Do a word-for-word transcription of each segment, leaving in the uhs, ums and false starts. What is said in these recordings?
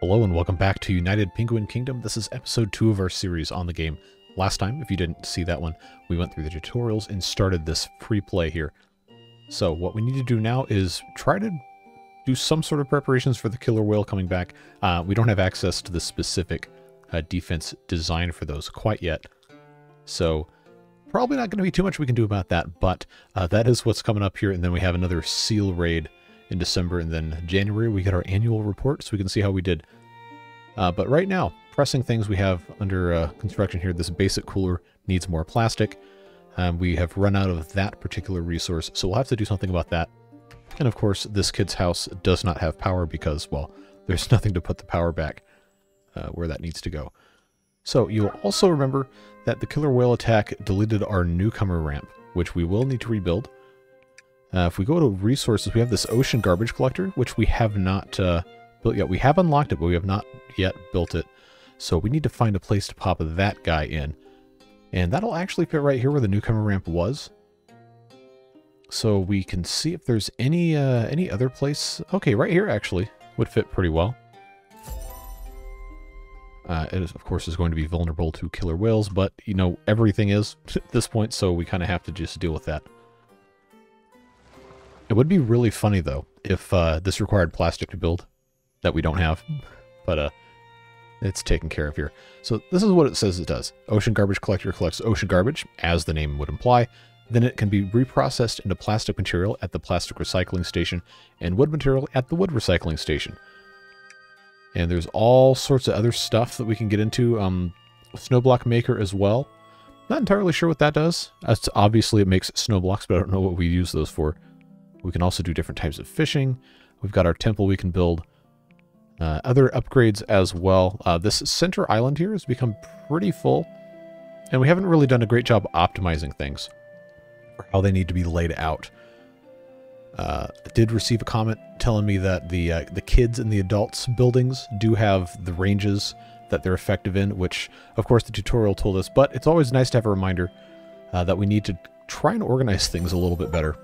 Hello and welcome back to United Penguin Kingdom. This is episode two of our series on the game. Last time, if you didn't see that one, we went through the tutorials and started this free play here. So what we need to do now is try to do some sort of preparations for the killer whale coming back. Uh, we don't have access to the specific uh, defense design for those quite yet. So probably not going to be too much we can do about that, but uh, that is what's coming up here. And then we have another seal raid in December, and then January we get our annual report so we can see how we did. Uh, but right now, pressing things we have under uh, construction here, this basic cooler needs more plastic. Um, we have run out of that particular resource, so we'll have to do something about that. And of course, this kid's house does not have power because, well, there's nothing to put the power back uh, where that needs to go. So you'll also remember that the killer whale attack deleted our newcomer ramp, which we will need to rebuild. Uh, if we go to resources, we have this ocean garbage collector, which we have not uh, built yet. We have unlocked it, but we have not yet built it. So we need to find a place to pop that guy in. And that'll actually fit right here where the newcomer ramp was. So we can see if there's any uh, any other place. Okay, right here actually would fit pretty well. Uh, it is, of course, is going to be vulnerable to killer whales, but you know, everything is at this point, so we kind of have to just deal with that. It would be really funny, though, if uh, this required plastic to build that we don't have, but uh, it's taken care of here. So this is what it says it does. Ocean Garbage Collector collects ocean garbage, as the name would imply. Then it can be reprocessed into plastic material at the plastic recycling station and wood material at the wood recycling station. And there's all sorts of other stuff that we can get into. Um, Snowblock Maker as well. Not entirely sure what that does. That's obviously, it makes snow blocks, but I don't know what we use those for. We can also do different types of fishing. We've got our temple we can build. Uh, other upgrades as well. Uh, this center island here has become pretty full. And we haven't really done a great job optimizing things for how they need to be laid out. Uh, I did receive a comment telling me that the, uh, the kids and the adults buildings do have the ranges that they're effective in, which of course the tutorial told us. But it's always nice to have a reminder uh, that we need to try and organize things a little bit better,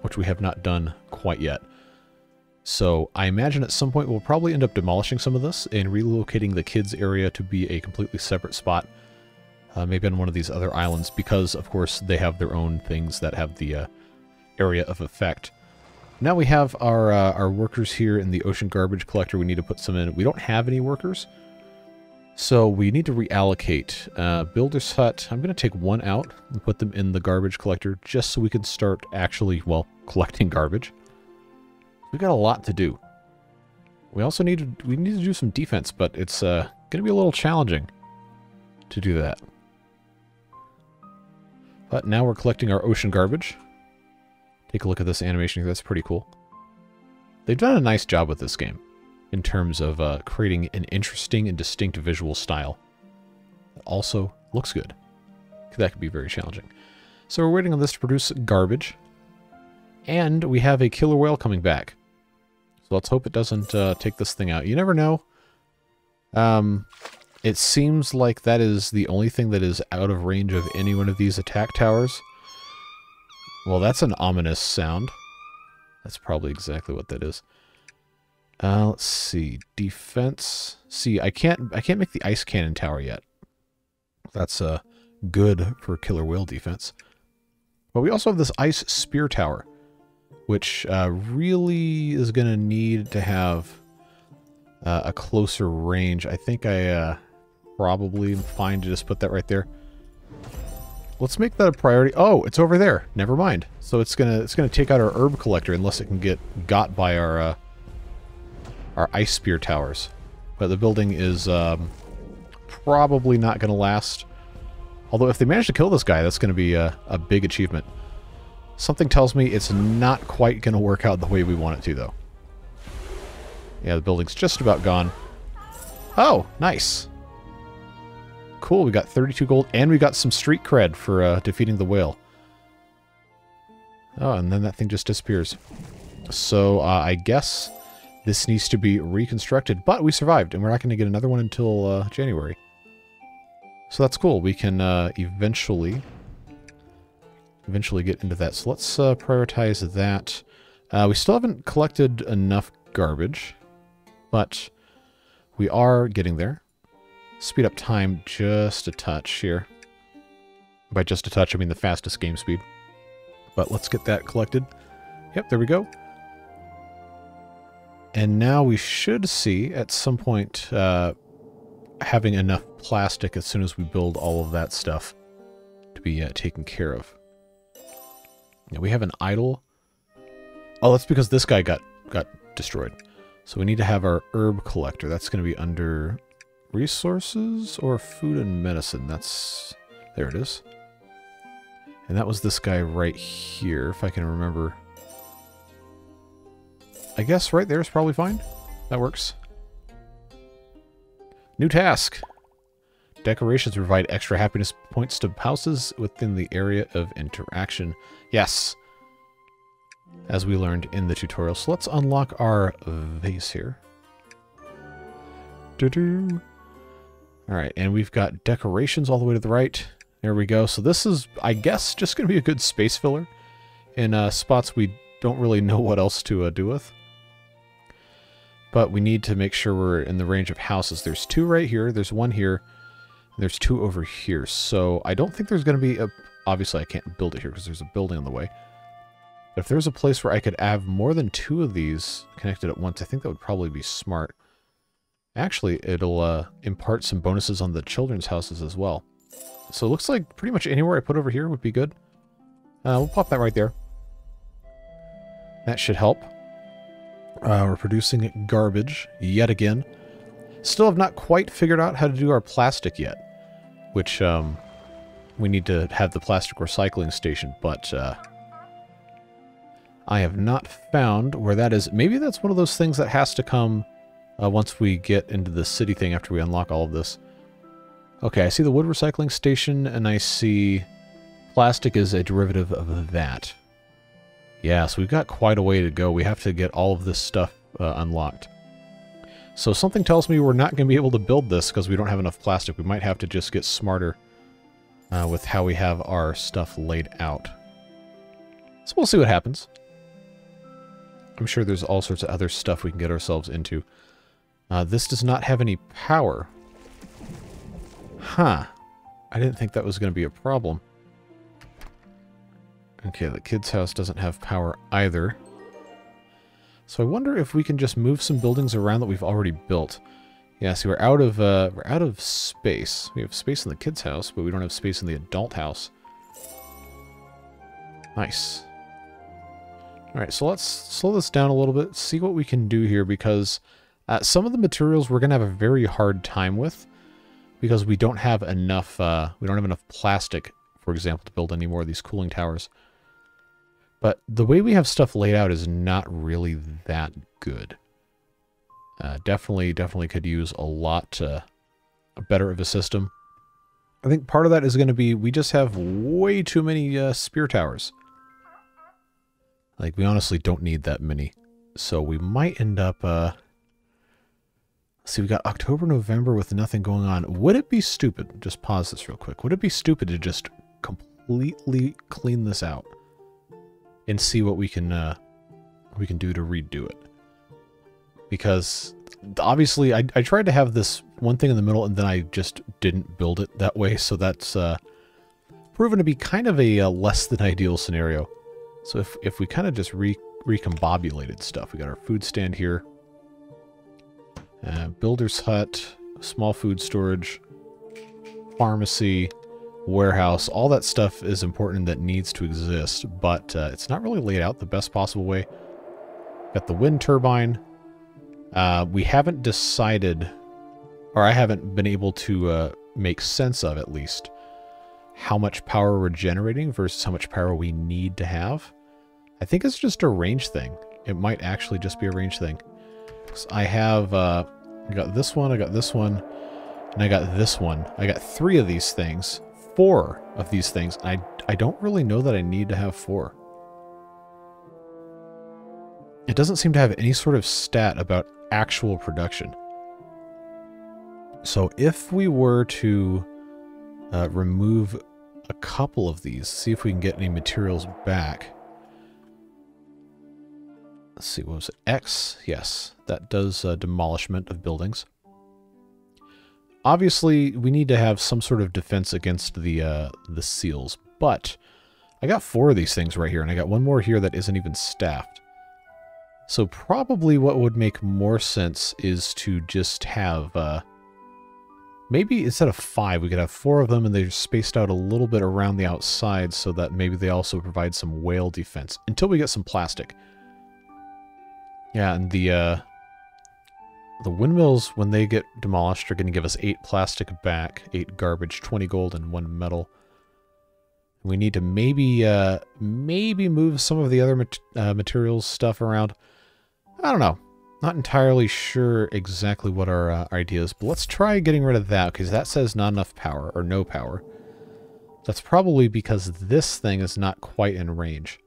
which we have not done quite yet. So I imagine at some point we'll probably end up demolishing some of this and relocating the kids area to be a completely separate spot, uh, maybe on one of these other islands, because of course they have their own things that have the uh, area of effect. Now we have our, uh, our workers here in the ocean garbage collector. We need to put some in. We don't have any workers, so we need to reallocate. Uh, Builder's Hut, I'm going to take one out and put them in the garbage collector just so we can start actually, well, collecting garbage. We've got a lot to do. We also need to, we need to do some defense, but it's uh, going to be a little challenging to do that. But now we're collecting our ocean garbage. Take a look at this animation here. That's pretty cool. They've done a nice job with this game in terms of uh, creating an interesting and distinct visual style. It also looks good. That could be very challenging. So we're waiting on this to produce garbage. And we have a killer whale coming back. So let's hope it doesn't uh, take this thing out. You never know. Um, it seems like that is the only thing that is out of range of any one of these attack towers. Well, that's an ominous sound. That's probably exactly what that is. Uh, let's see, defense. See, I can't, I can't make the ice cannon tower yet. That's uh, good for killer whale defense. But we also have this ice spear tower, which uh, really is going to need to have uh, a closer range. I think I uh, probably am fine to just put that right there. Let's make that a priority. Oh, it's over there. Never mind. So it's gonna, it's gonna take out our herb collector unless it can get got by our. Uh, Our ice spear towers, but the building is um, probably not going to last. Although if they manage to kill this guy, that's going to be a, a big achievement. Something tells me it's not quite going to work out the way we want it to, though. Yeah, the building's just about gone. Oh, nice. Cool, we got thirty-two gold, and we got some street cred for uh, defeating the whale. Oh, and then that thing just disappears. So uh, I guess this needs to be reconstructed, but we survived, and we're not going to get another one until uh, January. So that's cool. We can uh, eventually, eventually get into that. So let's uh, prioritize that. Uh, we still haven't collected enough garbage, but We are getting there. Speed up time just a touch here. By just a touch, I mean the fastest game speed. But let's get that collected. Yep, there we go. And now we should see at some point uh, having enough plastic as soon as we build all of that stuff to be uh, taken care of. Now we have an idle. Oh, that's because this guy got, got destroyed. So we need to have our herb collector. That's going to be under resources or food and medicine. That's... there it is. And that was this guy right here, if I can remember. I guess right there is probably fine. That works. New task. Decorations provide extra happiness points to houses within the area of interaction. Yes. As we learned in the tutorial. So let's unlock our vase here. Doo-doo. All right, and we've got decorations all the way to the right. There we go. So this is, I guess, just going to be a good space filler in uh, spots we don't really know what else to uh, do with. But we need to make sure we're in the range of houses. There's two right here. There's one here. There's two over here. So I don't think there's going to be a... obviously, I can't build it here because there's a building on the way. But if there's a place where I could have more than two of these connected at once, I think that would probably be smart. Actually, it'll uh, impart some bonuses on the children's houses as well. So it looks like pretty much anywhere I put over here would be good. Uh, we'll pop that right there. That should help. Uh, we're producing garbage yet again. Still have not quite figured out how to do our plastic yet, which um, we need to have the plastic recycling station, but uh, I have not found where that is. Maybe that's one of those things that has to come uh, once we get into the city thing after we unlock all of this. Okay, I see the wood recycling station, and I see plastic is a derivative of that. Yeah, so we've got quite a way to go. We have to get all of this stuff uh, unlocked. So something tells me we're not going to be able to build this because we don't have enough plastic. We might have to just get smarter uh, with how we have our stuff laid out. So we'll see what happens. I'm sure there's all sorts of other stuff we can get ourselves into. Uh, this does not have any power. Huh. I didn't think that was going to be a problem. Okay, the kid's house doesn't have power either. So I wonder if we can just move some buildings around that we've already built. Yeah, see, we're out of uh, we're out of space. We have space in the kid's house, but we don't have space in the adult house. Nice. All right, so let's slow this down a little bit, see what we can do here, because uh, some of the materials we're going to have a very hard time with, because we don't have enough. Uh, we don't have enough plastic, for example, to build any more of these cooling towers. But the way we have stuff laid out is not really that good. Uh, definitely, definitely could use a lot uh, better of a system. I think part of that is going to be we just have way too many uh, spear towers. Like, we honestly don't need that many. So we might end up... Uh, see, we got October, November with nothing going on. Would it be stupid... just pause this real quick. Would it be stupid to just completely clean this out and see what we can uh, we can do to redo it? Because obviously I, I tried to have this one thing in the middle and then I just didn't build it that way. So that's uh, proven to be kind of a uh, less than ideal scenario. So if, if we kind of just re recombobulated stuff, we got our food stand here, uh, builder's hut, small food storage, pharmacy, warehouse, all that stuff is important that needs to exist, but uh, it's not really laid out the best possible way. Got the wind turbine. Uh, we haven't decided, or I haven't been able to uh, make sense of, at least, how much power we're generating versus how much power we need to have. I think it's just a range thing. It might actually just be a range thing. So I have, uh, I got this one, I got this one, and I got this one. I got three of these things. Four of these things, and I, I don't really know that I need to have four. It doesn't seem to have any sort of stat about actual production. So if we were to uh, remove a couple of these, see if we can get any materials back. Let's see, what was it? X? Yes, that does uh, demolishment of buildings. Obviously, we need to have some sort of defense against the uh, the seals, but I got four of these things right here, and I got one more here that isn't even staffed. So probably what would make more sense is to just have, uh, maybe instead of five, we could have four of them, and they're spaced out a little bit around the outside so that maybe they also provide some whale defense until we get some plastic. Yeah, and the, uh, the windmills, when they get demolished, are going to give us eight plastic back, eight garbage, twenty gold, and one metal. We need to maybe, uh, maybe move some of the other mat uh, materials stuff around. I don't know. Not entirely sure exactly what our uh, idea is, but let's try getting rid of that, because that says not enough power, or no power. That's probably because this thing is not quite in range.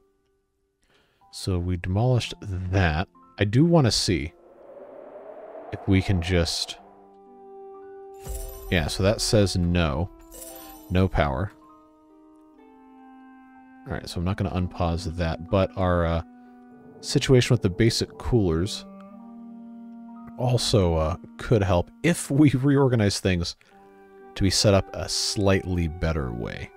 So we demolished that. I do want to see if we can just... Yeah, so that says no. No power. All right, so I'm not going to unpause that, but our uh, situation with the basic coolers also uh, could help if we reorganize things to be set up a slightly better way.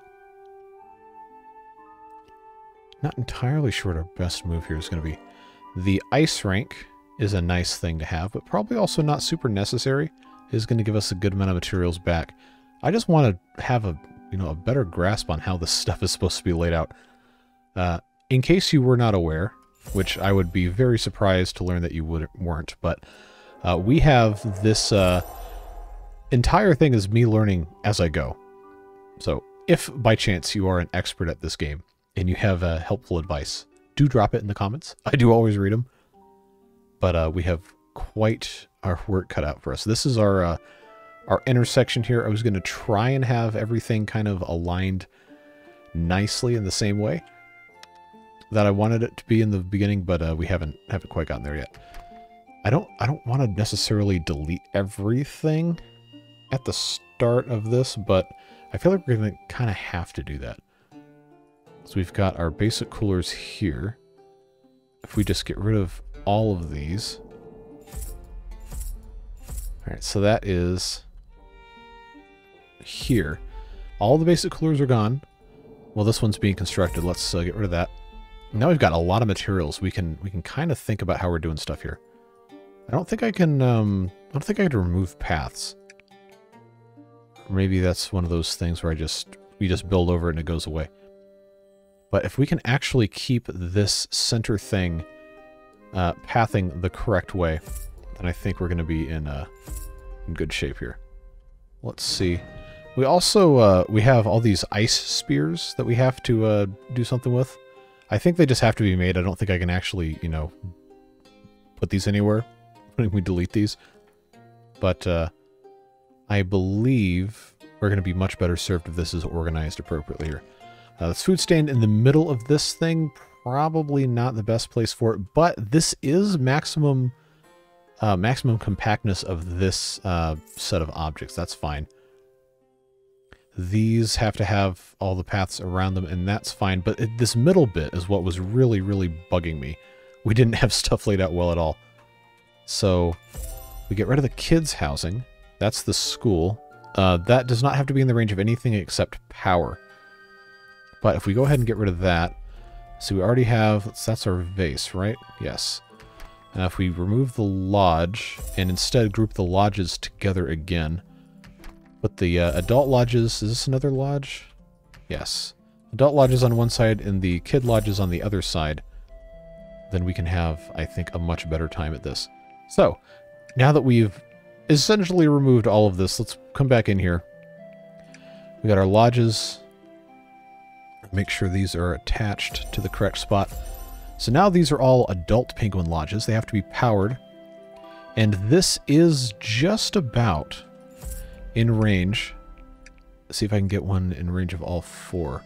Not entirely sure what our best move here is going to be. The ice rink is a nice thing to have, but probably also not super necessary. It's going to give us a good amount of materials back. I just want to have a... you know, a better grasp on how this stuff is supposed to be laid out. Uh, in case you were not aware, which I would be very surprised to learn that you wouldn't, weren't, but uh, we have this uh, entire thing is me learning as I go. So if by chance you are an expert at this game and you have uh, helpful advice, do drop it in the comments. I do always read them, but uh, we have quite our work cut out for us. This is our... Uh, Our intersection here. I was going to try and have everything kind of aligned nicely in the same way that I wanted it to be in the beginning, but uh, we haven't haven't quite gotten there yet. I don't I don't want to necessarily delete everything at the start of this, but I feel like we're going to kind of have to do that. So we've got our basic coolers here. If we just get rid of all of these, all right, so that is. Here. All the basic coolers are gone. Well, this one's being constructed. Let's uh, get rid of that. Now we've got a lot of materials. We can we can kind of think about how we're doing stuff here. I don't think I can um I don't think I can remove paths. Maybe that's one of those things where I just you just build over it and it goes away. But if we can actually keep this center thing uh pathing the correct way, then I think we're going to be in uh in good shape here. Let's see. We also, uh, we have all these ice spears that we have to uh, do something with. I think they just have to be made. I don't think I can actually, you know, put these anywhere when we delete these. But uh, I believe we're going to be much better served if this is organized appropriately here. Uh, this food stand in the middle of this thing, probably not the best place for it. But this is maximum, uh, maximum compactness of this uh, set of objects. That's fine. These have to have all the paths around them, and that's fine. But it, this middle bit is what was really, really bugging me. We didn't have stuff laid out well at all. So we get rid of the kids' housing. That's the school. Uh, that does not have to be in the range of anything except power. But if we go ahead and get rid of that, so we already have, so that's our vase, right? Yes. Now if we remove the lodge and instead group the lodges together again, but the uh, adult lodges, is this another lodge? Yes. Adult lodges on one side and the kid lodges on the other side. Then we can have, I think, a much better time at this. So, now that we've essentially removed all of this, let's come back in here. We got our lodges. Make sure these are attached to the correct spot. So now these are all adult penguin lodges. They have to be powered. And this is just about... in range. Let's see if I can get one in range of all four.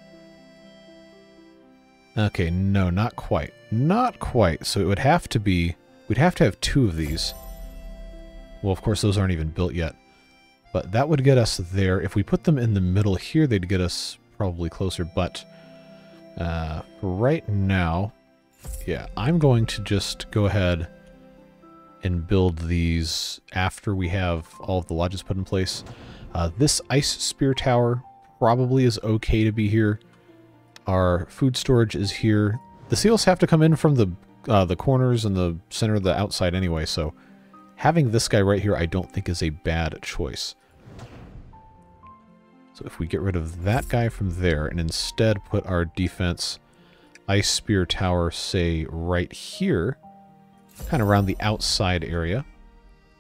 Okay, no, not quite. Not quite. So it would have to be... we'd have to have two of these. Well, of course, those aren't even built yet. But that would get us there. If we put them in the middle here, they'd get us probably closer. But uh, right now... yeah, I'm going to just go ahead and build these after we have all of the lodges put in place. Uh, this ice spear tower probably is okay to be here. Our food storage is here. The seals have to come in from the uh, the corners and the center of the outside anyway, so having this guy right here I don't think is a bad choice. So if we get rid of that guy from there and instead put our defense ice spear tower, say, right here, kind of around the outside area,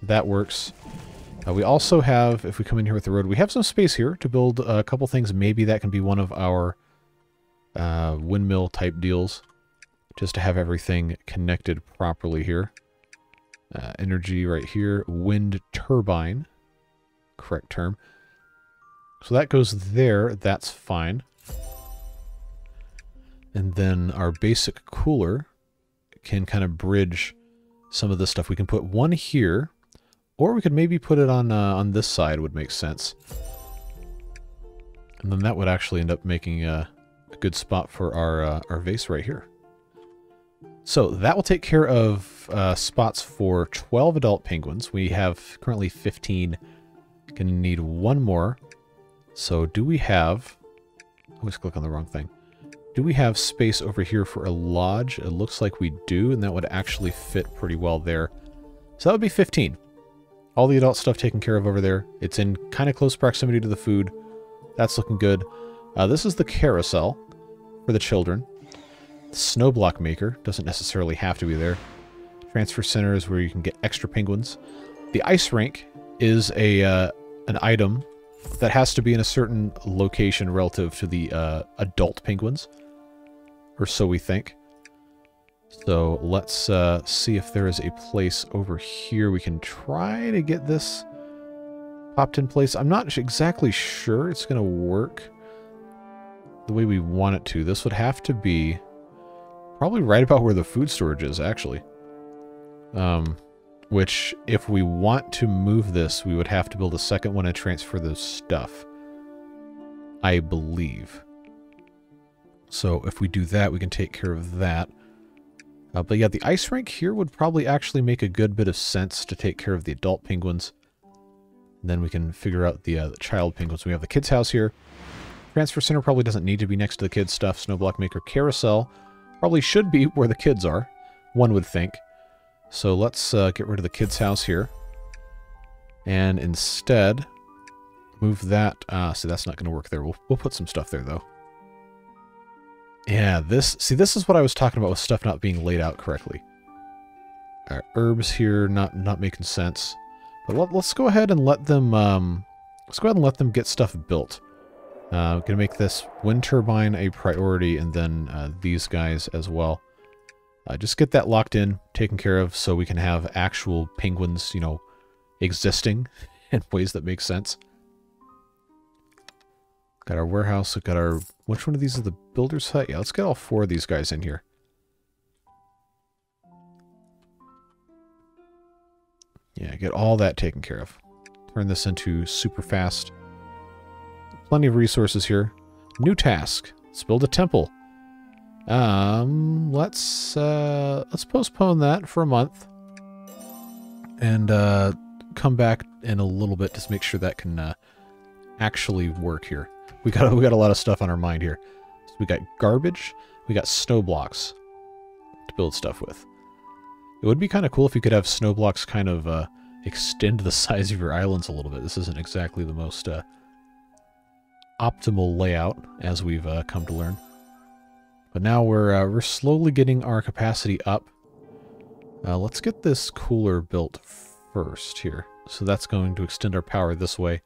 that works. Uh, we also have, if we come in here with the road, we have some space here to build a couple things. Maybe that can be one of our uh, windmill type deals, just to have everything connected properly here. Uh, energy right here, wind turbine, correct term. So that goes there, that's fine. And then our basic cooler can kind of bridge some of this stuff. We can put one here, or we could maybe put it on uh, on this side would make sense. And then that would actually end up making a, a good spot for our, uh, our vase right here. So that will take care of uh, spots for twelve adult penguins. We have currently fifteen. Gonna need one more. So do we have... I always click on the wrong thing. Do we have space over here for a lodge? It looks like we do, and that would actually fit pretty well there. So that would be fifteen. All the adult stuff taken care of over there. It's in kind of close proximity to the food. That's looking good. Uh, this is the carousel for the children. The snow block maker doesn't necessarily have to be there. Transfer center is where you can get extra penguins. The ice rink is a uh, an item that has to be in a certain location relative to the uh, adult penguins, or so we think. So let's uh, see if there is a place over here. We can try to get this popped in place. I'm not exactly sure it's going to work the way we want it to. This would have to be probably right about where the food storage is, actually. Um... Which, if we want to move this, we would have to build a second one and transfer the stuff, I believe. So if we do that, we can take care of that. Uh, but yeah, the ice rink here would probably actually make a good bit of sense to take care of the adult penguins. And then we can figure out the, uh, the child penguins. We have the kids' house here. Transfer center probably doesn't need to be next to the kids' stuff. Snowblock maker carousel probably should be where the kids are, one would think. So let's uh, get rid of the kids' house here, and instead move that. Uh, see, that's not going to work there. We'll we'll put some stuff there though. Yeah, this. See, this is what I was talking about with stuff not being laid out correctly. Our herbs here not not making sense. But let, let's go ahead and let them. Um, let's go ahead and let them get stuff built. Uh, we're gonna make this wind turbine a priority, and then uh, these guys as well. Uh, just get that locked in, taken care of, so we can have actual penguins, you know, existing in ways that make sense. Got our warehouse, we've got our... Which one of these is the builder's hut? Yeah, let's get all four of these guys in here. Yeah, get all that taken care of. Turn this into super fast. Plenty of resources here. New task. Let's build a temple. Um, let's, uh, let's postpone that for a month and, uh, come back in a little bit to make sure that can, uh, actually work here. We got, we got a lot of stuff on our mind here. So we got garbage, we got snow blocks to build stuff with. It would be kind of cool if you could have snow blocks kind of, uh, extend the size of your islands a little bit. This isn't exactly the most, uh, optimal layout as we've, uh, come to learn. But now we're, uh, we're slowly getting our capacity up. Uh, let's get this cooler built first here. So that's going to extend our power this way.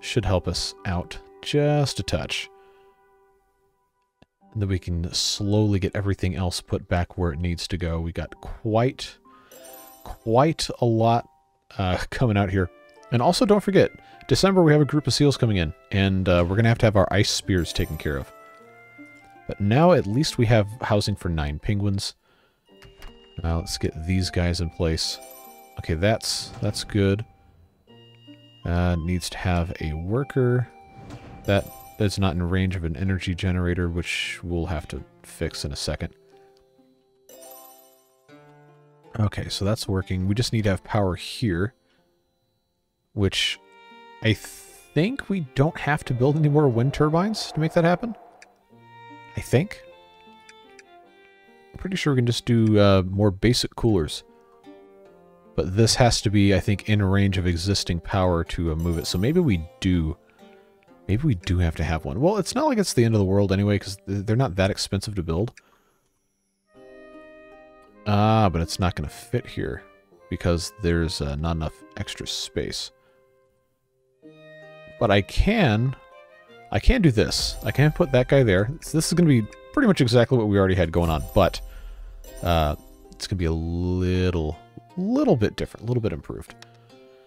Should help us out just a touch. And then we can slowly get everything else put back where it needs to go. We got quite, quite a lot uh, coming out here. And also don't forget, December we have a group of seals coming in. And uh, we're going to have to have our ice spears taken care of. But now at least we have housing for nine penguins. Now let's get these guys in place. Okay, that's that's good. Uh, needs to have a worker. That is not in range of an energy generator, which we'll have to fix in a second. Okay, so that's working. We just need to have power here, which I think we don't have to build any more wind turbines to make that happen. I think. I'm pretty sure we can just do uh, more basic coolers. But this has to be, I think, in range of existing power to uh, move it. So maybe we do. Maybe we do have to have one. Well, it's not like it's the end of the world anyway, because they're not that expensive to build. Ah, but it's not going to fit here because there's uh, not enough extra space. But I can, I can do this. I can put that guy there. So this is going to be pretty much exactly what we already had going on, but uh, it's going to be a little, little bit different, a little bit improved.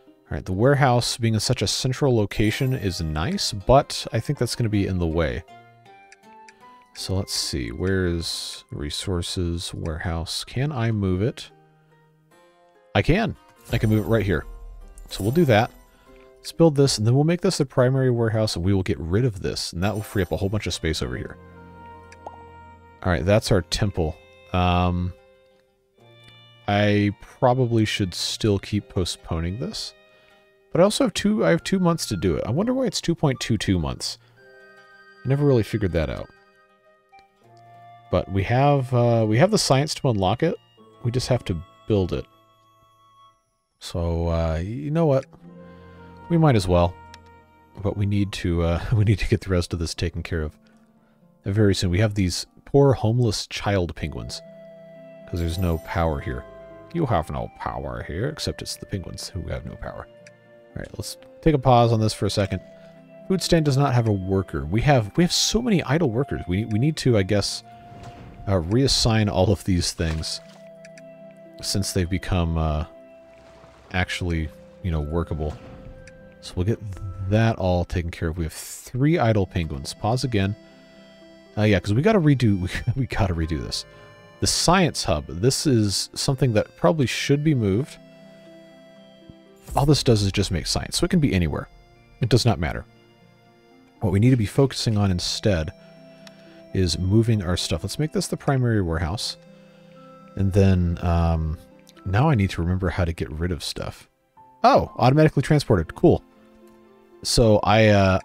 All right, the warehouse being in such a central location is nice, but I think that's going to be in the way. So let's see, where's resources, warehouse? Can I move it? I can. I can move it right here. So we'll do that. Let's build this, and then we'll make this the primary warehouse, and we will get rid of this, and that will free up a whole bunch of space over here. All right, that's our temple. Um, I probably should still keep postponing this, but I also have two. I have two months to do it. I wonder why it's two point two two months. I never really figured that out. But we have uh, we have the science to unlock it. We just have to build it. So uh, you know what? We might as well. But we need to uh, we need to get the rest of this taken care of very soon. We have these poor homeless child penguins because there's no power here. You have no power here, except it's the penguins who have no power. All right, let's take a pause on this for a second. Food stand does not have a worker. We have we have so many idle workers. We we need to, I guess. Uh, reassign all of these things since they've become uh, actually, you know, workable. So we'll get that all taken care of. We have three idle penguins. Pause again. Uh, yeah, because we got to redo. We, we got to redo this. The science hub. This is something that probably should be moved. All this does is just make science, so it can be anywhere. It does not matter. What we need to be focusing on instead is moving our stuff. Let's make this the primary warehouse. And then um, now I need to remember how to get rid of stuff. Oh, automatically transported. Cool. So I uh,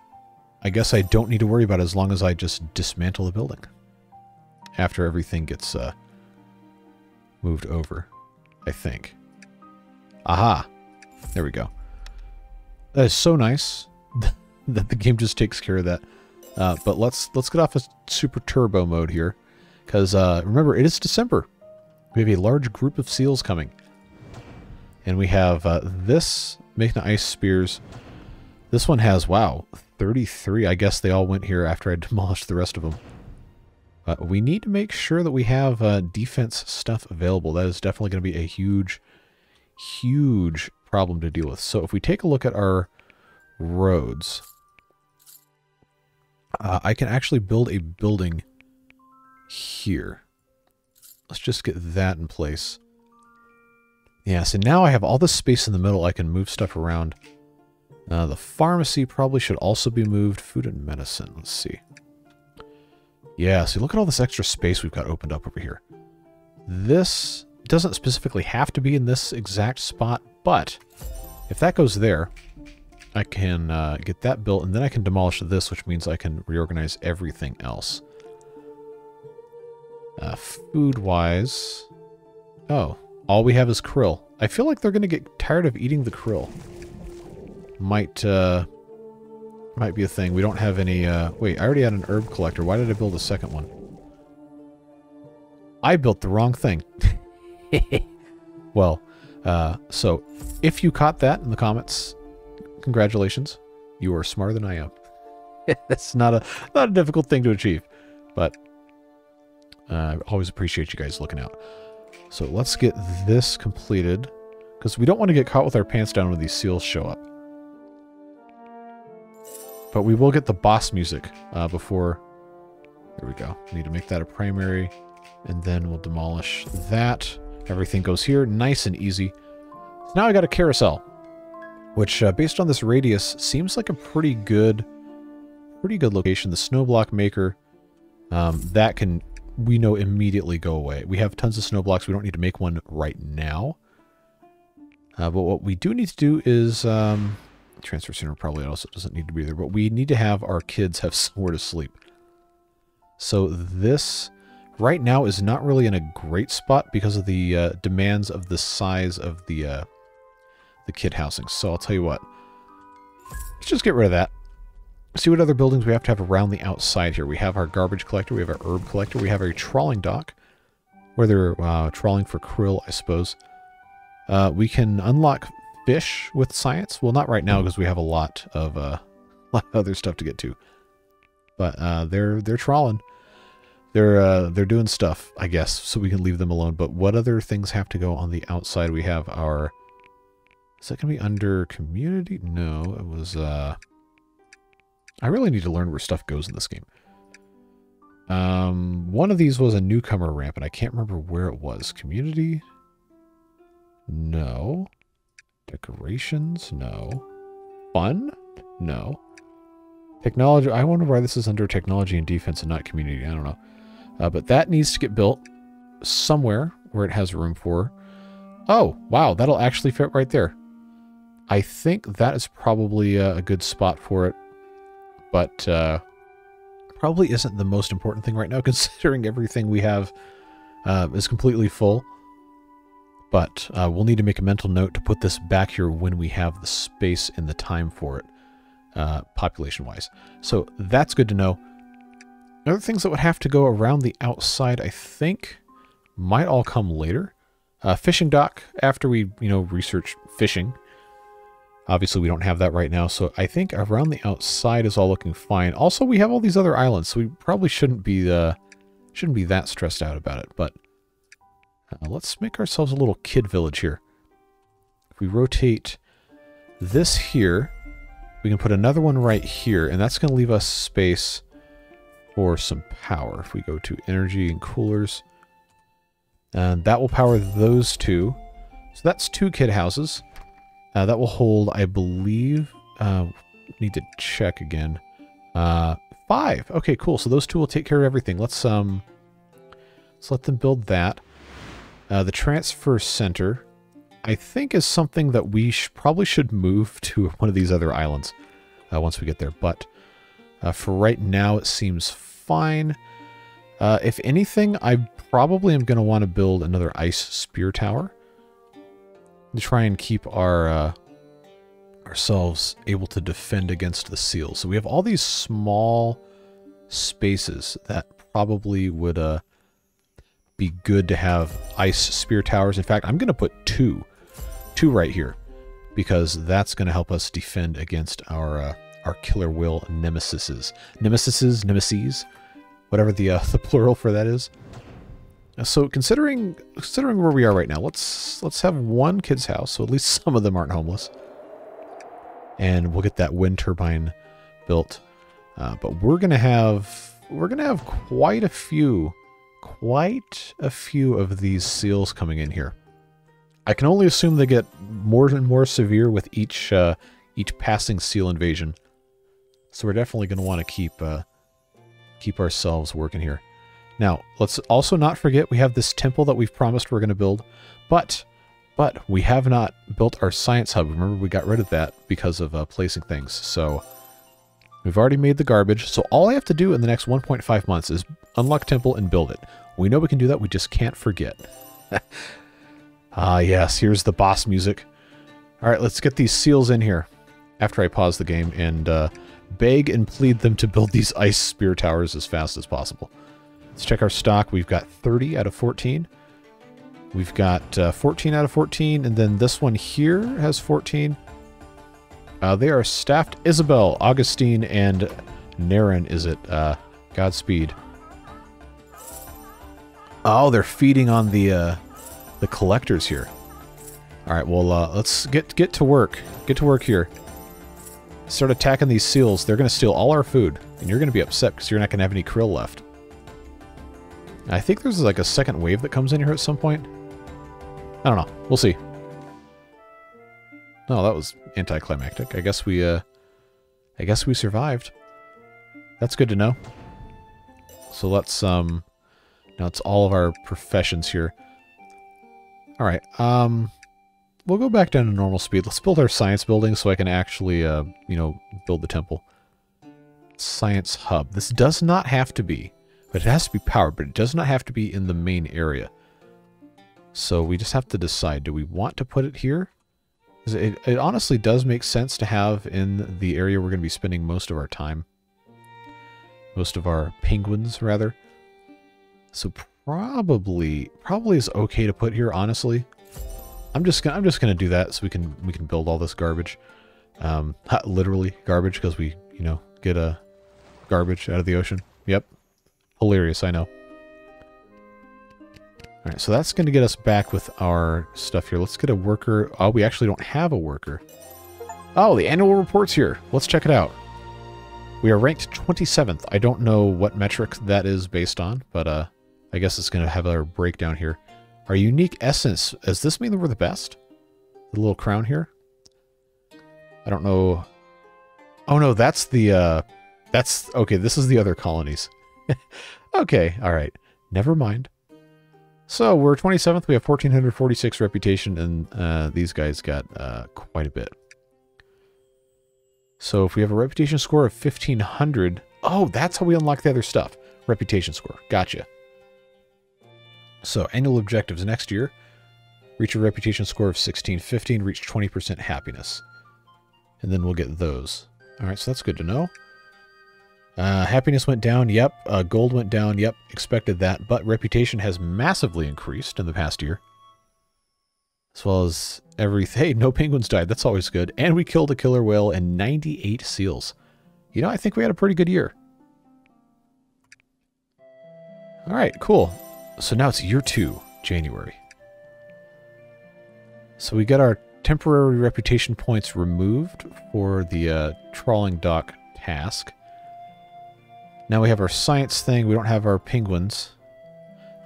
I guess I don't need to worry about it as long as I just dismantle the building after everything gets uh, moved over, I think. Aha. There we go. That is so nice that the game just takes care of that. Uh, but let's let's get off of super turbo mode here, because uh, remember, it is December. We have a large group of seals coming, and we have uh, this making ice spears. This one has, wow, thirty-three. I guess they all went here after I demolished the rest of them. Uh, we need to make sure that we have uh, defense stuff available. That is definitely going to be a huge, huge problem to deal with. So if we take a look at our roads. Uh, I can actually build a building here. Let's just get that in place. Yeah, so now I have all this space in the middle. I can move stuff around. Uh, the pharmacy probably should also be moved. Food and medicine. Let's see. Yeah, so look at all this extra space we've got opened up over here. This doesn't specifically have to be in this exact spot, but if that goes there, I can uh, get that built, and then I can demolish this, which means I can reorganize everything else. Uh, food-wise... Oh, all we have is krill. I feel like they're going to get tired of eating the krill. Might, uh... Might be a thing. We don't have any, uh... Wait, I already had an herb collector. Why did I build a second one? I built the wrong thing. Well, uh... So, if you caught that in the comments... Congratulations, you are smarter than I am. That's not a not a difficult thing to achieve, but I uh, always appreciate you guys looking out. So let's get this completed, because we don't want to get caught with our pants down when these seals show up. But we will get the boss music uh, before... There we go. We need to make that a primary, and then we'll demolish that. Everything goes here, nice and easy. Now I got a carousel. Which, uh, based on this radius, seems like a pretty good, pretty good location. The snow block maker, um, that can we know immediately go away. We have tons of snow blocks. We don't need to make one right now. Uh, but what we do need to do is... Um, transfer center probably also doesn't need to be there. But we need to have our kids have somewhere to sleep. So this right now is not really in a great spot because of the uh, demands of the size of the, uh, the kid housing. So I'll tell you what. Let's just get rid of that. See what other buildings we have to have around the outside here. We have our garbage collector. We have our herb collector. We have our trawling dock, where they're uh, trawling for krill, I suppose. Uh, we can unlock fish with science. Well, not right now because we have a lot of uh, lot of other stuff to get to. But uh, they're they're trawling. They're uh, they're doing stuff, I guess. So we can leave them alone. But what other things have to go on the outside? We have our. Is that gonna be under community? No, it was. Uh, I really need to learn where stuff goes in this game. Um, one of these was a newcomer ramp, and I can't remember where it was. Community? No. Decorations? No. Fun? No. Technology? I wonder why this is under technology and defense and not community. I don't know. Uh, but that needs to get built somewhere where it has room for... Oh, wow, that'll actually fit right there. I think that is probably a good spot for it. But uh, probably isn't the most important thing right now, considering everything we have uh, is completely full. But uh, we'll need to make a mental note to put this back here when we have the space and the time for it, uh, population-wise. So that's good to know. Other things that would have to go around the outside, I think, might all come later. Uh, fishing dock, after we, you know, research fishing. Obviously, we don't have that right now, so I think around the outside is all looking fine. Also, we have all these other islands, so we probably shouldn't be uh, shouldn't be that stressed out about it. But uh, let's make ourselves a little kid village here. If we rotate this here, we can put another one right here, and that's going to leave us space for some power. If we go to energy and coolers, and that will power those two. So that's two kid houses. Uh, that will hold, I believe, uh, need to check again, uh, five. Okay, cool. So those two will take care of everything. Let's, um, let's let them build that. Uh, the transfer center, I think, is something that we sh probably should move to one of these other islands uh, once we get there. But uh, for right now, it seems fine. Uh, if anything, I probably am going to want to build another ice spear tower to try and keep our uh, ourselves able to defend against the seals. So we have all these small spaces that probably would uh, be good to have ice spear towers. In fact, I'm going to put two, two right here, because that's going to help us defend against our uh, our killer whale nemesises, nemesises, nemeses, whatever the uh, the plural for that is. So considering considering where we are right now, let's let's have one kid's house, so at least some of them aren't homeless. And we'll get that wind turbine built. Uh, but we're gonna have we're gonna have quite a few, quite a few of these seals coming in here. I can only assume they get more and more severe with each uh, each passing seal invasion. So we're definitely gonna want to keep uh, keep ourselves working here. Now, let's also not forget we have this temple that we've promised we're going to build, but but we have not built our science hub. Remember, we got rid of that because of uh, placing things. So we've already made the garbage. So all I have to do in the next one point five months is unlock temple and build it. We know we can do that. We just can't forget. Ah, uh, yes. Here's the boss music. All right, let's get these seals in here after I pause the game and uh, beg and plead them to build these ice spear towers as fast as possible. Let's check our stock. We've got thirty out of fourteen. We've got uh, fourteen out of fourteen. And then this one here has fourteen. Uh, they are staffed. Isabel, Augustine, and Naren, is it? Uh, Godspeed. Oh, they're feeding on the uh, the collectors here. All right, well, uh, let's get, get to work. Get to work here. Start attacking these seals. They're going to steal all our food. And you're going to be upset because you're not going to have any krill left. I think there's like a second wave that comes in here at some point. I don't know. We'll see. No, that was anticlimactic. I guess we, uh, I guess we survived. That's good to know. So let's um, Now it's all of our professions here. Alright, um, we'll go back down to normal speed. Let's build our science building so I can actually, uh, you know, build the temple. Science hub. This does not have to be, but it has to be powered, but it does not have to be in the main area. So we just have to decide, do we want to put it here? It, it honestly does make sense to have in the area we're going to be spending most of our time. Most of our penguins, rather. So probably, probably is okay to put here, honestly. I'm just gonna, I'm just gonna do that so we can, we can build all this garbage. Um, not literally garbage, because we, you know, get a garbage out of the ocean. Yep. Hilarious, I know. All right, so that's going to get us back with our stuff here. Let's get a worker. Oh, we actually don't have a worker. Oh, the annual report's here. Let's check it out. We are ranked twenty-seventh. I don't know what metric that is based on, but uh, I guess it's going to have our breakdown here. Our unique essence. Does this mean that we're the best? The little crown here? I don't know. Oh, no, that's the... Uh, that's... Okay, this is the other colonies. Okay, all right. Never mind. So we're twenty-seventh, we have one thousand four hundred forty-six reputation, and uh, these guys got uh, quite a bit. So if we have a reputation score of fifteen hundred, oh, that's how we unlock the other stuff. Reputation score, gotcha. So annual objectives next year, reach a reputation score of sixteen fifty and reach twenty percent happiness. And then we'll get those. All right, so that's good to know. Uh, happiness went down, yep. Uh, gold went down, yep. Expected that, but reputation has massively increased in the past year. As well as everything. Hey, no penguins died. That's always good. And we killed a killer whale and ninety-eight seals. You know, I think we had a pretty good year. All right, cool. So now it's year two, January. So we got our temporary reputation points removed for the uh, trawling dock task. Now we have our science thing. We don't have our penguins.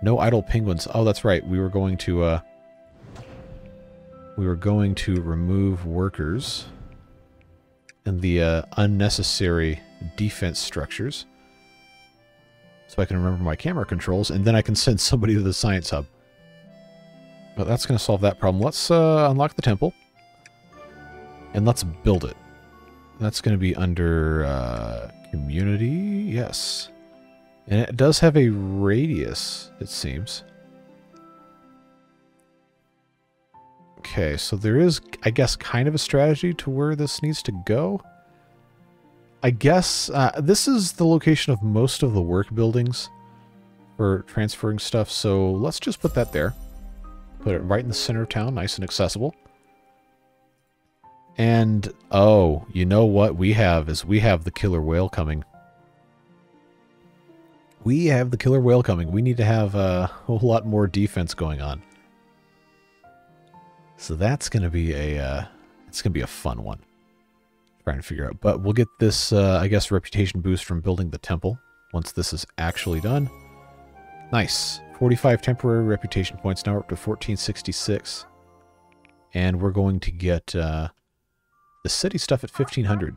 No idle penguins. Oh, that's right. We were going to, uh, we were going to remove workers and the uh, unnecessary defense structures. So I can remember my camera controls, and then I can send somebody to the science hub. But that's going to solve that problem. Let's uh, unlock the temple. And let's build it. That's going to be under... Uh, community, yes. And it does have a radius, it seems. Okay, so there is, I guess, kind of a strategy to where this needs to go. I guess uh, this is the location of most of the work buildings for transferring stuff, so let's just put that there. Put it right in the center of town, nice and accessible. And, oh, you know what we have is we have the killer whale coming. We have the killer whale coming. We need to have a whole lot more defense going on. So that's going to be a, uh, it's going to be a fun one. Trying to figure out. But we'll get this, uh, I guess, reputation boost from building the temple once this is actually done. Nice. forty-five temporary reputation points. Now we're up to fourteen sixty-six. And we're going to get... Uh, the city stuff at fifteen hundred.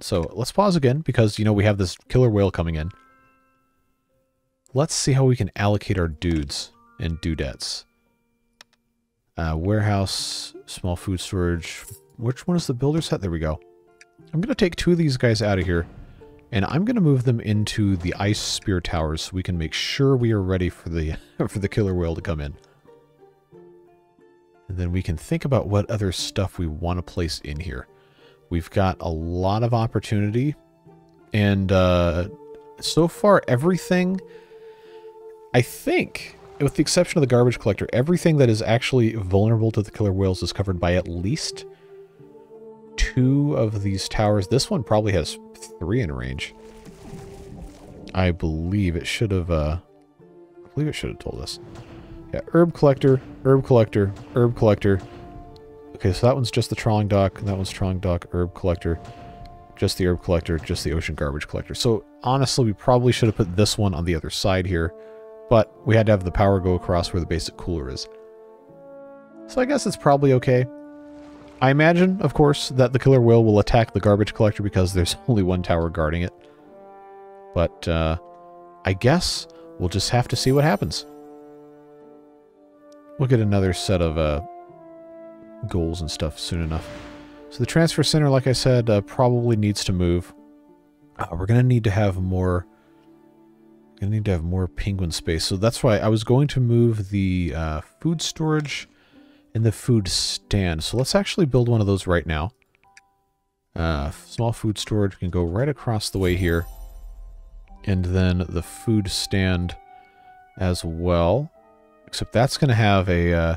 So let's pause again because, you know, we have this killer whale coming in. Let's see how we can allocate our dudes and dudettes. Uh, warehouse, small food storage. Which one is the builder set? There we go. I'm going to take two of these guys out of here, and I'm going to move them into the ice spear towers so we can make sure we are ready for the, for the killer whale to come in. And then we can think about what other stuff we want to place in here. We've got a lot of opportunity. And uh, so far, everything, I think, with the exception of the garbage collector, everything that is actually vulnerable to the killer whales is covered by at least two of these towers. This one probably has three in range. I believe it should have, uh, I believe it should have told us. Yeah, herb collector, herb collector, herb collector. Okay, so that one's just the trawling dock, and that one's trawling dock, herb collector, just the herb collector, just the ocean garbage collector. So honestly, we probably should have put this one on the other side here, but we had to have the power go across where the basic cooler is. So I guess it's probably okay. I imagine, of course, that the killer whale will attack the garbage collector because there's only one tower guarding it. But uh, I guess... We'll just have to see what happens. We'll get another set of uh, goals and stuff soon enough. So the transfer center, like I said, uh, probably needs to move. Uh, we're going to need to have more... Going to need to have more penguin space. So that's why I was going to move the uh, food storage and the food stand. So let's actually build one of those right now. Uh, small food storage can go right across the way here. And then the food stand as well. Except that's going to have a, uh,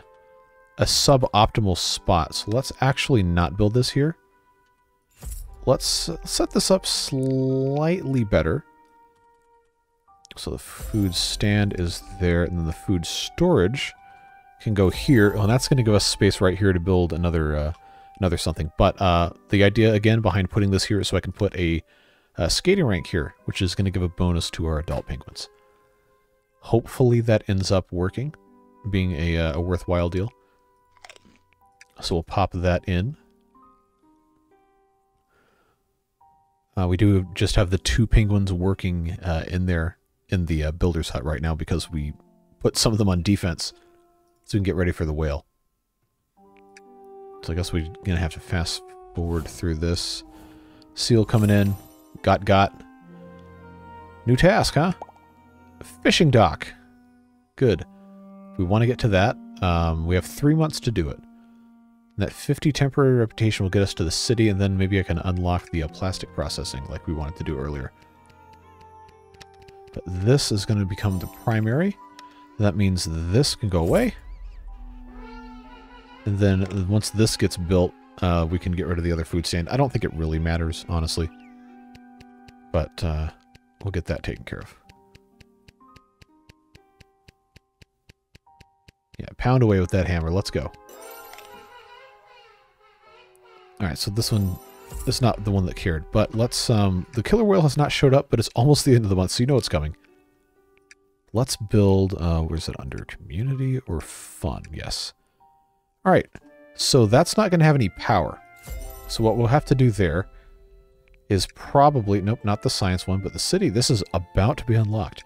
a suboptimal spot. So let's actually not build this here. Let's set this up slightly better. So the food stand is there, and then the food storage can go here. Oh, and that's going to give us space right here to build another uh, another something. But uh, the idea, again, behind putting this here is so I can put a, a skating rink here, which is going to give a bonus to our adult penguins. Hopefully that ends up working, being a, uh, a worthwhile deal. So we'll pop that in. Uh, we do just have the two penguins working uh, in there. in the uh, builder's hut right now because we put some of them on defense so we can get ready for the whale. So I guess we're going to have to fast forward through this. Seal coming in. Got, got. New task, huh? Fishing dock. Good. We want to get to that. Um, we have three months to do it. And that fifty temporary reputation will get us to the city, and then maybe I can unlock the uh, plastic processing like we wanted to do earlier. But this is going to become the primary. That means this can go away. And then once this gets built, uh, we can get rid of the other food stand. I don't think it really matters, honestly. But uh, we'll get that taken care of. Yeah, pound away with that hammer. Let's go. Alright, so this one... It's not the one that cared, but let's, um, the killer whale has not showed up, but it's almost the end of the month, so you know it's coming. Let's build, uh, where's it under? Community or fun? Yes. All right. So that's not going to have any power. So what we'll have to do there is probably, nope, not the science one, but the city. This is about to be unlocked.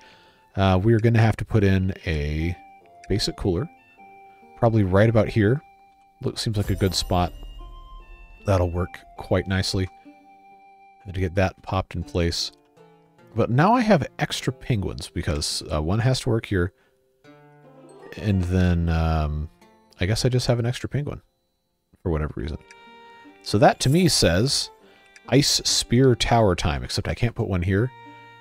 Uh, we're going to have to put in a basic cooler, probably right about here. Look, seems like a good spot. That'll work quite nicely to get that popped in place. But now I have extra penguins because uh, one has to work here. And then um, I guess I just have an extra penguin for whatever reason. So that to me says ice spear tower time, except I can't put one here.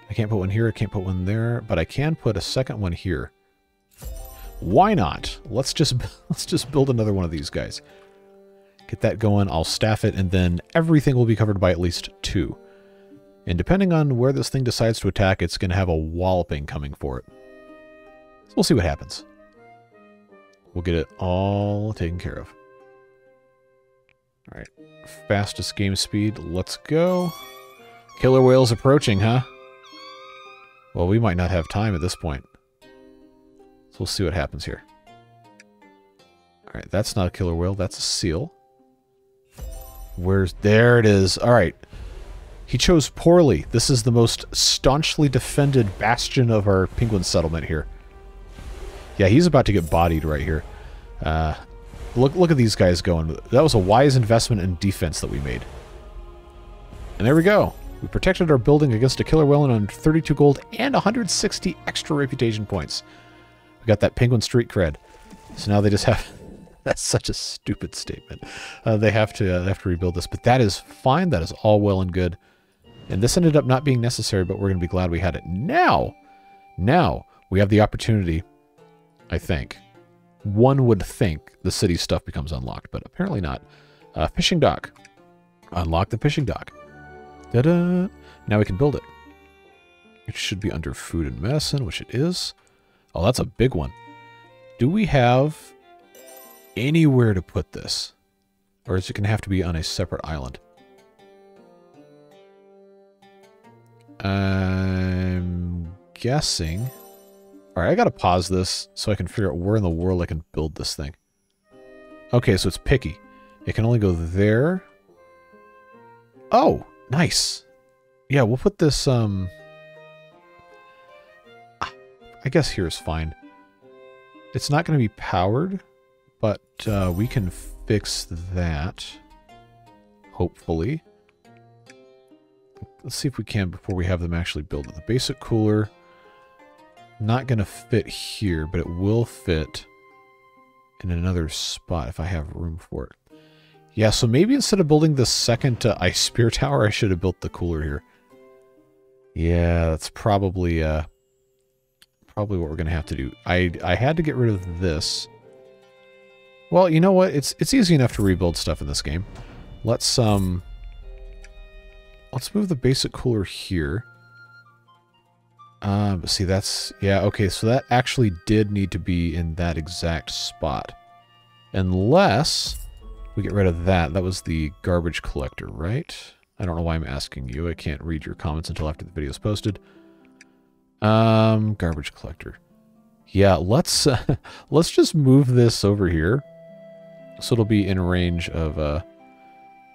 I can't put one here. I can't put one there, but I can put a second one here. Why not? Let's just, let's just build another one of these guys. Get that going, I'll staff it, and then everything will be covered by at least two. And depending on where this thing decides to attack, it's going to have a walloping coming for it. So we'll see what happens. We'll get it all taken care of. Alright, fastest game speed, let's go. Killer whale's approaching, huh? Well, we might not have time at this point. So we'll see what happens here. Alright, that's not a killer whale, that's a seal. Where's... There it is. All right. He chose poorly. This is the most staunchly defended bastion of our penguin settlement here. Yeah, he's about to get bodied right here. Uh, look look at these guys going. That was a wise investment in defense that we made. And there we go. We protected our building against a killer whale and earned thirty-two gold and one hundred sixty extra reputation points. We got that penguin street cred. So now they just have... That's such a stupid statement. Uh, they have to uh, they have to rebuild this, but that is fine. That is all well and good. And this ended up not being necessary, but we're going to be glad we had it. Now, now we have the opportunity, I think. One would think the city stuff becomes unlocked, but apparently not. Uh, fishing dock. Unlock the fishing dock. Ta-da! Now we can build it. It should be under food and medicine, which it is. Oh, that's a big one. Do we have... anywhere to put this, or is it going to have to be on a separate island? I'm guessing. All right, I got to pause this so I can figure out where in the world I can build this thing. Okay, so it's picky. It can only go there. Oh, nice. Yeah, we'll put this, um, I guess here is fine. It's not going to be powered, but uh, we can fix that, hopefully. Let's see if we can before we have them actually build it. The basic cooler, not going to fit here, but it will fit in another spot if I have room for it. Yeah, so maybe instead of building the second uh, ice spear tower, I should have built the cooler here. Yeah, that's probably uh, probably what we're going to have to do. I, I had to get rid of this. Well, you know what? It's it's easy enough to rebuild stuff in this game. Let's um let's move the basic cooler here. Um, see, that's yeah, okay, so that actually did need to be in that exact spot. Unless we get rid of that. That was the garbage collector, right? I don't know why I'm asking you. I can't read your comments until after the video is posted. Um, garbage collector. Yeah, let's uh, let's just move this over here, so it'll be in range of. Uh,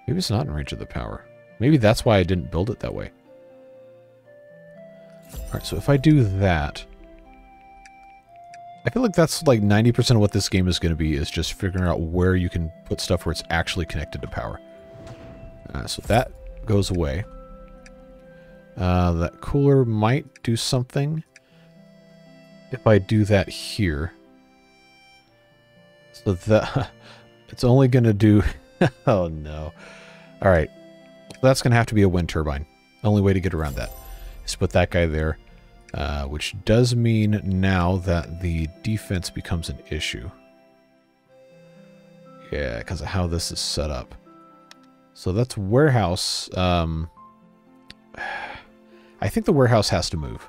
maybe it's not in range of the power. Maybe that's why I didn't build it that way. All right, so if I do that, I feel like that's like ninety percent of what this game is going to be is just figuring out where you can put stuff where it's actually connected to power. Uh, so that goes away. Uh, that cooler might do something. If I do that here, so that it's only going to do, oh no. All right. That's going to have to be a wind turbine. The only way to get around that is put that guy there, uh, which does mean now that the defense becomes an issue. Yeah, because of how this is set up. So that's warehouse. Um, I think the warehouse has to move.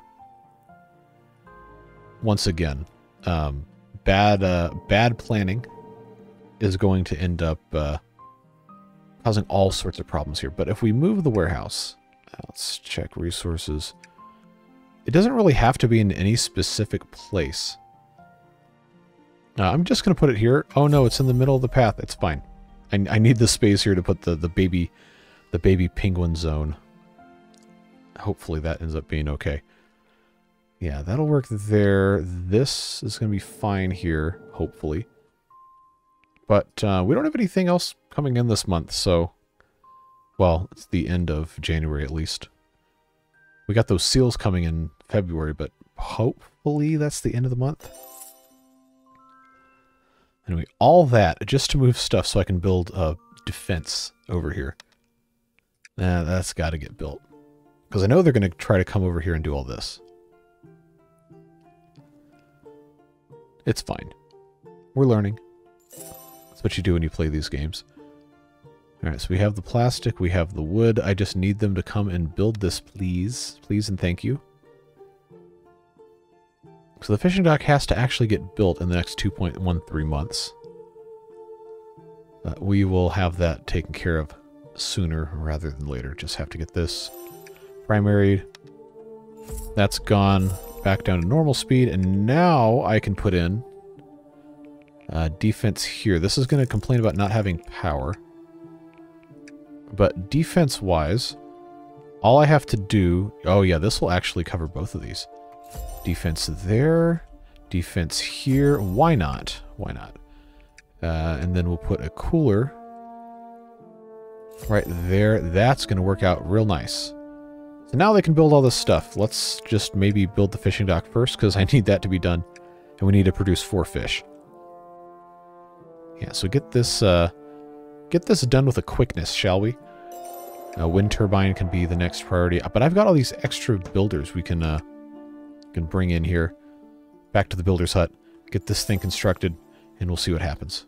Once again, um, bad uh, bad planning is going to end up uh, causing all sorts of problems here. But if we move the warehouse, let's check resources. It doesn't really have to be in any specific place. Uh, I'm just going to put it here. Oh no, it's in the middle of the path. It's fine. I, I need the space here to put the the baby the baby penguin zone. Hopefully that ends up being okay. Yeah, that'll work there. This is going to be fine here, hopefully. But uh, we don't have anything else coming in this month, so... Well, it's the end of January, at least. We got those seals coming in February, but hopefully that's the end of the month. Anyway, all that just to move stuff so I can build a defense over here. Nah, that's got to get built. Because I know they're going to try to come over here and do all this. It's fine. We're learning. That's what you do when you play these games. All right, so we have the plastic, we have the wood. I just need them to come and build this, please. Please and thank you. So the fishing dock has to actually get built in the next two point one three months. Uh, we will have that taken care of sooner rather than later. Just have to get this primary. That's gone. Back down to normal speed, and now I can put in uh, defense here. This is going to complain about not having power, but defense-wise, all I have to do... Oh yeah, this will actually cover both of these. Defense there, defense here. Why not? Why not? Uh, and then we'll put a cooler right there. That's going to work out real nice. So now they can build all this stuff. Let's just maybe build the fishing dock first, because I need that to be done. And we need to produce four fish. Yeah, so get this uh, get this done with a quickness, shall we? Uh, wind turbine can be the next priority. But I've got all these extra builders we can, uh, can bring in here. Back to the builder's hut. Get this thing constructed, and we'll see what happens.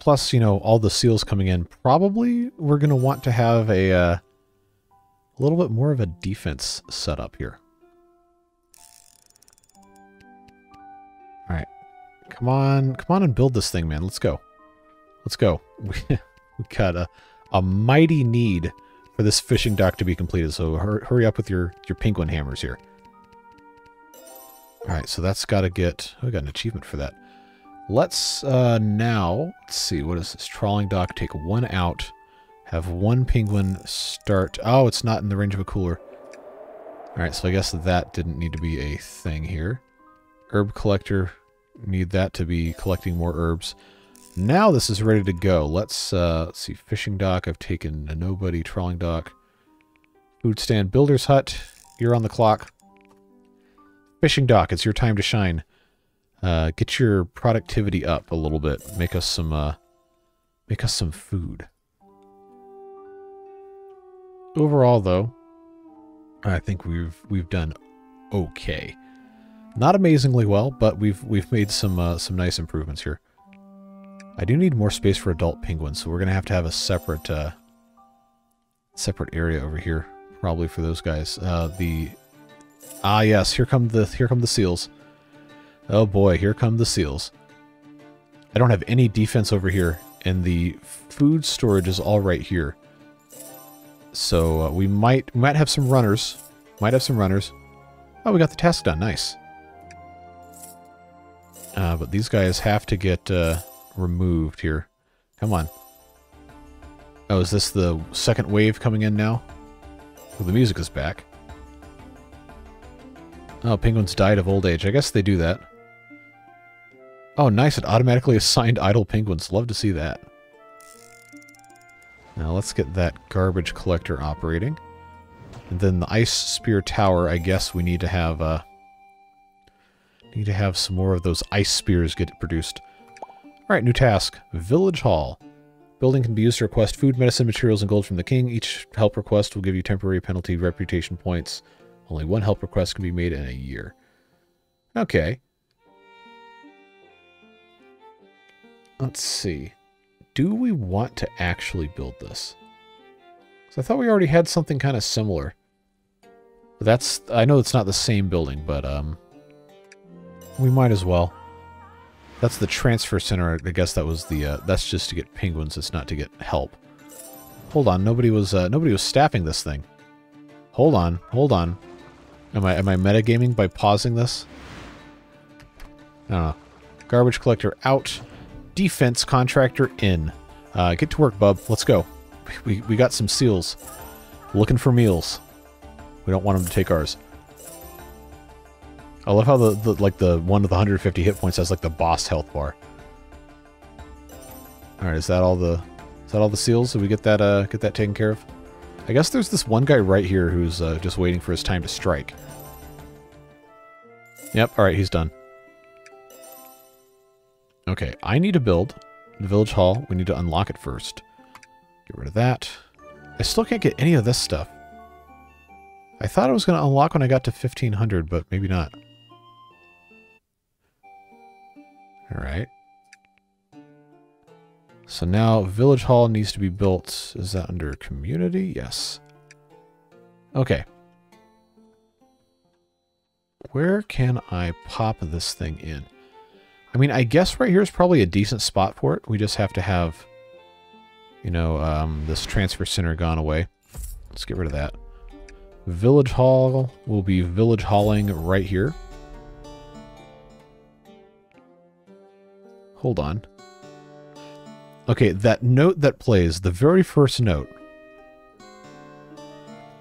Plus, you know, all the seals coming in, probably we're going to want to have a, uh, a little bit more of a defense set up here. All right. Come on. Come on and build this thing, man. Let's go. Let's go. We, we got a, a mighty need for this fishing dock to be completed. So hurry, hurry up with your, your penguin hammers here. All right. So that's got to get... Oh, we got an achievement for that. Let's uh, now, let's see, what is this? Trawling dock, take one out, have one penguin start. Oh, it's not in the range of a cooler. Alright, so I guess that didn't need to be a thing here. Herb collector, need that to be collecting more herbs. Now this is ready to go. Let's, uh, let's see, fishing dock, I've taken a nobody, trawling dock, food stand, builder's hut, you're on the clock. Fishing dock, it's your time to shine. Uh, get your productivity up a little bit. Make us some, uh, make us some food. Overall, though, I think we've we've done okay. Not amazingly well, but we've we've made some uh, some nice improvements here. I do need more space for adult penguins, so we're gonna have to have a separate uh, separate area over here, probably for those guys. Uh, the ah yes, here come the here come the seals. Oh boy, here come the seals. I don't have any defense over here, and the food storage is all right here. So uh, we might might have some runners. Might have some runners. Oh, we got the task done. Nice. Uh, but these guys have to get uh, removed here. Come on. Oh, is this the second wave coming in now? Well, the music is back. Oh, penguins died of old age. I guess they do that. Oh, nice. It automatically assigned idle penguins. Love to see that. Now let's get that garbage collector operating. And then the ice spear tower, I guess we need to have uh, need to have some more of those ice spears get produced. Alright, new task. Village Hall. Building can be used to request food, medicine, materials, and gold from the king. Each help request will give you temporary penalty reputation points. Only one help request can be made in a year. Okay. Let's see. Do we want to actually build this? So I thought we already had something kind of similar. But that's, I know it's not the same building, but um, we might as well. That's the transfer center. I guess that was the. Uh, that's just to get penguins. It's not to get help. Hold on. Nobody was. Uh, nobody was staffing this thing. Hold on. Hold on. Am I? Am I metagaming by pausing this? I don't know. Garbage collector out. Defense contractor in. Uh, get to work, bub. Let's go. We, we got some seals looking for meals. We don't want them to take ours. I love how the, the like the one with one hundred fifty hit points has like the boss health bar. All right, is that all the is that all the seals? Did we get that uh, get that taken care of? I guess there's this one guy right here who's uh, just waiting for his time to strike. Yep. All right, he's done. Okay, I need to build the village hall. We need to unlock it first. Get rid of that. I still can't get any of this stuff. I thought I was going to unlock when I got to fifteen hundred, but maybe not. All right. So now village hall needs to be built. Is that under community? Yes. Okay. Where can I pop this thing in? I mean, I guess right here is probably a decent spot for it. We just have to have, you know, um, this transfer center gone away. Let's get rid of that. Village hall will be village hauling right here. Hold on. Okay, that note that plays, the very first note,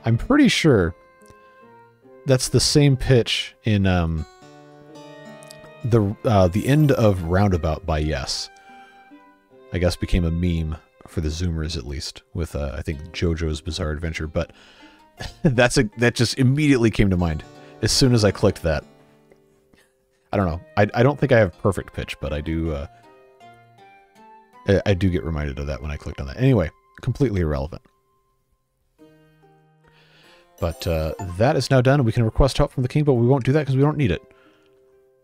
I'm pretty sure that's the same pitch in... Um, The uh, the end of Roundabout by Yes, I guess became a meme for the Zoomers, at least with uh, I think JoJo's Bizarre Adventure. But that's a that just immediately came to mind as soon as I clicked that. I don't know. I I don't think I have perfect pitch, but I do. Uh, I, I do get reminded of that when I clicked on that. Anyway, completely irrelevant. But uh, that is now done. We can request help from the king, but we won't do that because we don't need it.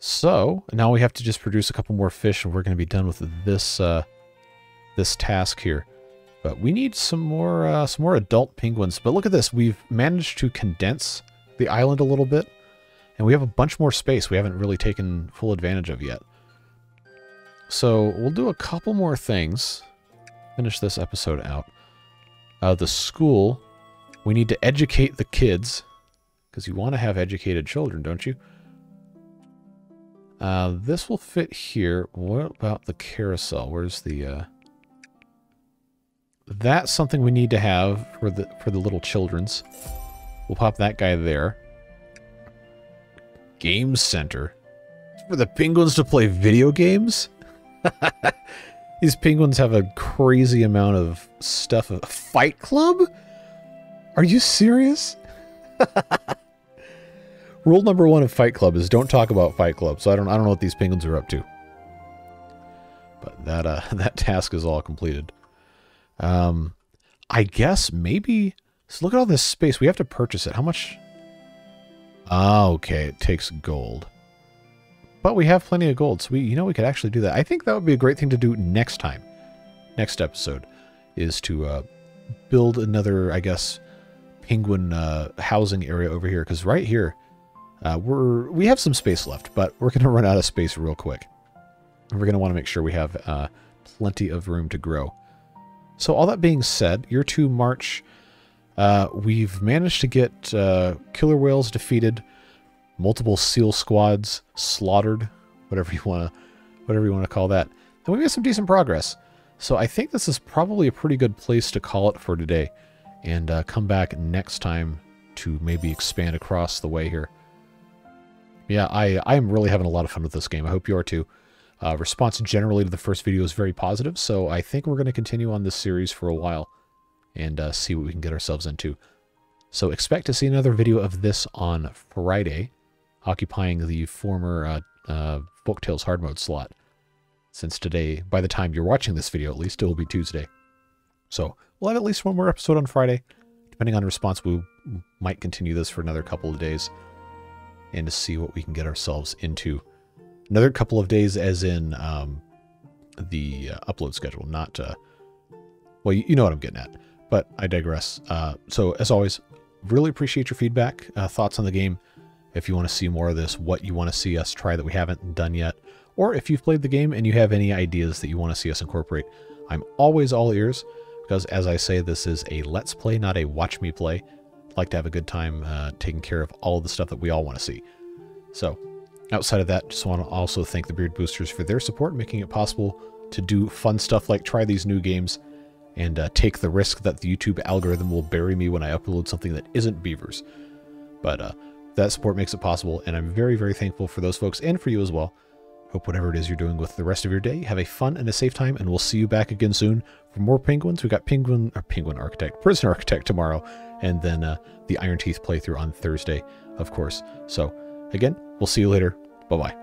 So now we have to just produce a couple more fish and we're going to be done with this uh, this task here. But we need some more uh, some more adult penguins. But look at this. We've managed to condense the island a little bit. And we have a bunch more space we haven't really taken full advantage of yet. So we'll do a couple more things. Finish this episode out. Uh, the school. We need to educate the kids. Because you want to have educated children, don't you? Uh, this will fit here. What about the carousel? Where's the, uh, that's something we need to have for the, for the little children's. We'll pop that guy there. Game Center. For the penguins to play video games? These penguins have a crazy amount of stuff. A fight club? Are you serious? Rule number one of Fight Club is don't talk about Fight Club. So I don't I don't know what these penguins are up to. But that uh that task is all completed. Um I guess maybe so look at all this space. We have to purchase it. How much? Ah, okay, it takes gold. But we have plenty of gold, so we you know we could actually do that. I think that would be a great thing to do next time. Next episode is to uh build another, I guess, penguin uh housing area over here, because right here Uh, we're, we have some space left, but we're going to run out of space real quick. And we're going to want to make sure we have uh, plenty of room to grow. So all that being said, year two March, uh, we've managed to get uh, killer whales defeated, multiple seal squads slaughtered, whatever you want to, whatever you want to call that. And we made some decent progress. So I think this is probably a pretty good place to call it for today, and uh, come back next time to maybe expand across the way here. Yeah, I, I'm really having a lot of fun with this game. I hope you are too. Uh, response generally to the first video is very positive, so I think we're going to continue on this series for a while and uh, see what we can get ourselves into. So expect to see another video of this on Friday, occupying the former uh, uh, Folktales Hard Mode slot. Since today, by the time you're watching this video at least, it will be Tuesday. So we'll have at least one more episode on Friday. Depending on response, we might continue this for another couple of days, and to see what we can get ourselves into. Another couple of days as in um, the uh, upload schedule, not, uh, well, you, you know what I'm getting at, but I digress. Uh, so as always, really appreciate your feedback, uh, thoughts on the game. If you want to see more of this, what you want to see us try that we haven't done yet, or if you've played the game and you have any ideas that you want to see us incorporate, I'm always all ears, because as I say, this is a let's play, not a watch me play. Like to have a good time uh, taking care of all of the stuff that we all want to see. So outside of that, just want to also thank the Beard Boosters for their support, making it possible to do fun stuff like try these new games and uh, take the risk that the YouTube algorithm will bury me when I upload something that isn't beavers. But uh, that support makes it possible, and I'm very, very thankful for those folks and for you as well. Hope whatever it is you're doing with the rest of your day, have a fun and a safe time, and we'll see you back again soon for more penguins. We've got Penguin or Penguin Architect, Prisoner Architect tomorrow, and then uh, the Iron Teeth playthrough on Thursday, of course. So again, we'll see you later. Bye-bye.